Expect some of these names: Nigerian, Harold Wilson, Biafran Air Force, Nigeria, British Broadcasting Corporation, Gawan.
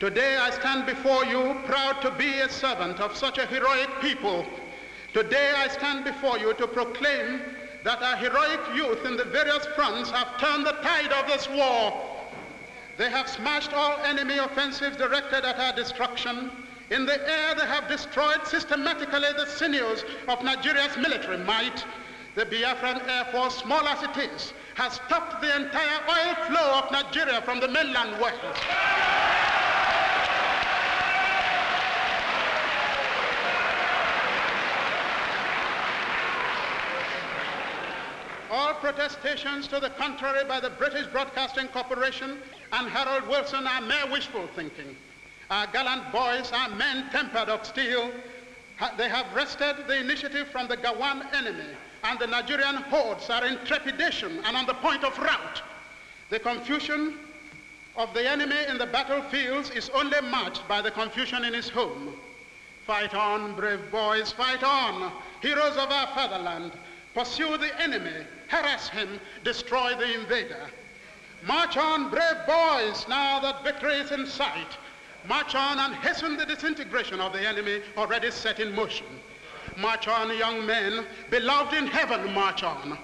Today I stand before you proud to be a servant of such a heroic people. Today I stand before you to proclaim that our heroic youth in the various fronts have turned the tide of this war. They have smashed all enemy offensives directed at our destruction. In the air, they have destroyed systematically the sinews of Nigeria's military might. The Biafran Air Force, small as it is, has stopped the entire oil flow of Nigeria from the mainland world. All protestations to the contrary by the British Broadcasting Corporation and Harold Wilson are mere wishful thinking. Our gallant boys, our men tempered of steel, they have wrested the initiative from the Gawan enemy, and the Nigerian hordes are in trepidation and on the point of rout. The confusion of the enemy in the battlefields is only matched by the confusion in his home. Fight on, brave boys, fight on, heroes of our fatherland. Pursue the enemy, harass him, destroy the invader. March on, brave boys, now that victory is in sight. March on and hasten the disintegration of the enemy already set in motion. March on, young men, beloved in heaven, march on.